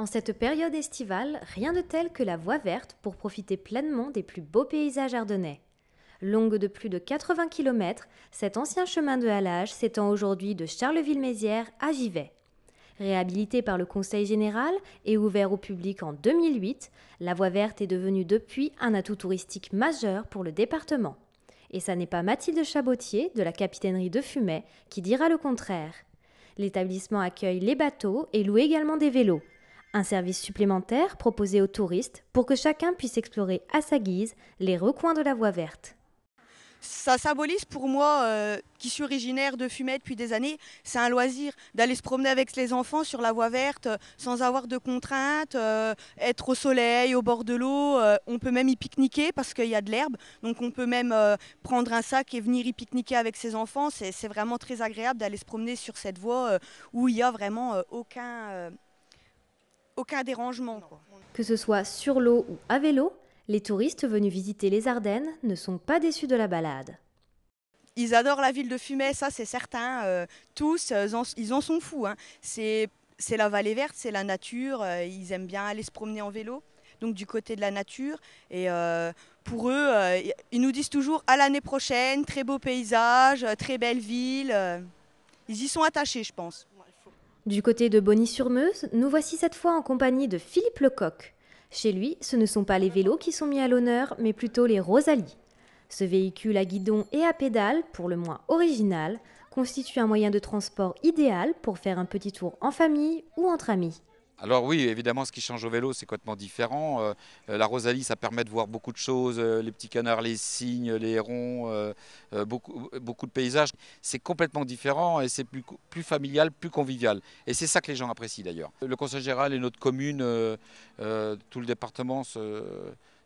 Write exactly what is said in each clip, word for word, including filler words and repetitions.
En cette période estivale, rien de tel que la voie verte pour profiter pleinement des plus beaux paysages ardennais. Longue de plus de quatre-vingts kilomètres, cet ancien chemin de halage s'étend aujourd'hui de Charleville-Mézières à Givet. Réhabilité par le Conseil général et ouvert au public en deux mille huit, la voie verte est devenue depuis un atout touristique majeur pour le département. Et ça n'est pas Mathilde Chabotier, de la capitainerie de Fumay, qui dira le contraire. L'établissement accueille les bateaux et loue également des vélos. Un service supplémentaire proposé aux touristes pour que chacun puisse explorer à sa guise les recoins de la voie verte. Ça symbolise pour moi, euh, qui suis originaire de Fumay depuis des années, c'est un loisir d'aller se promener avec les enfants sur la voie verte euh, sans avoir de contraintes, euh, être au soleil, au bord de l'eau. Euh, on peut même y pique-niquer parce qu'il y a de l'herbe, donc on peut même euh, prendre un sac et venir y pique-niquer avec ses enfants. C'est vraiment très agréable d'aller se promener sur cette voie euh, où il n'y a vraiment euh, aucun, euh, aucun dérangement, quoi. Que ce soit sur l'eau ou à vélo, les touristes venus visiter les Ardennes ne sont pas déçus de la balade. Ils adorent la ville de Fumay, ça c'est certain. Euh, tous, euh, ils en sont fous, hein. C'est la vallée verte, c'est la nature. Euh, ils aiment bien aller se promener en vélo, donc du côté de la nature. Et euh, pour eux, euh, ils nous disent toujours à l'année prochaine, très beau paysage, très belle ville. Euh, ils y sont attachés, je pense. Du côté de Bonny-sur-Meuse, nous voici cette fois en compagnie de Philippe Lecoq. Chez lui, ce ne sont pas les vélos qui sont mis à l'honneur, mais plutôt les Rosalie. Ce véhicule à guidon et à pédale, pour le moins original, constitue un moyen de transport idéal pour faire un petit tour en famille ou entre amis. Alors oui, évidemment, ce qui change au vélo, c'est complètement différent. Euh, la Rosalie, ça permet de voir beaucoup de choses, euh, les petits canards, les cygnes, les hérons, euh, euh, beaucoup, beaucoup de paysages. C'est complètement différent et c'est plus, plus familial, plus convivial. Et c'est ça que les gens apprécient d'ailleurs. Le Conseil général et notre commune, euh, euh, tout le département se,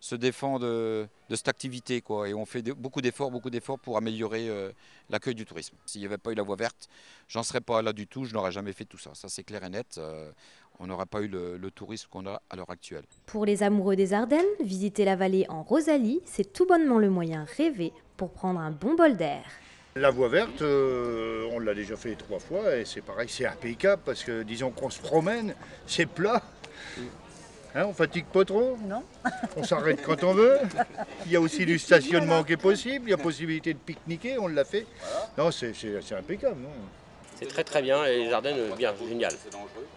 se défend de, de cette activité, quoi. Et on fait de, beaucoup d'efforts, beaucoup d'efforts pour améliorer euh, l'accueil du tourisme. S'il n'y avait pas eu la voie verte, j'en serais pas là du tout, je n'aurais jamais fait tout ça. Ça, c'est clair et net. Euh, On n'aura pas eu le, le tourisme qu'on a à l'heure actuelle. Pour les amoureux des Ardennes, visiter la vallée en Rosalie, c'est tout bonnement le moyen rêvé pour prendre un bon bol d'air. La voie verte, euh, on l'a déjà fait trois fois et c'est pareil, c'est impeccable parce que disons qu'on se promène, c'est plat. Hein, on ne fatigue pas trop. Non. On s'arrête quand on veut. Il y a aussi du stationnement qui est possible, il y a possibilité de pique-niquer, on l'a fait. Non, c'est impeccable. Non. C'est très très bien et les Ardennes, bien, génial.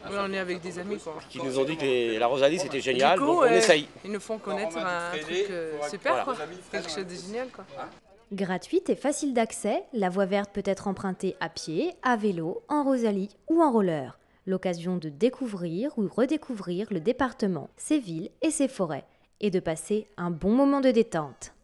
Oui, on est avec des amis, quoi. Qui nous ont dit que les, la Rosalie c'était génial, coup, donc on euh, essaye. Ils nous font connaître un truc euh, super, voilà. Quoi. Quelque chose de génial, quoi. Gratuite et facile d'accès, la voie verte peut être empruntée à pied, à vélo, en Rosalie ou en roller. L'occasion de découvrir ou redécouvrir le département, ses villes et ses forêts, et de passer un bon moment de détente.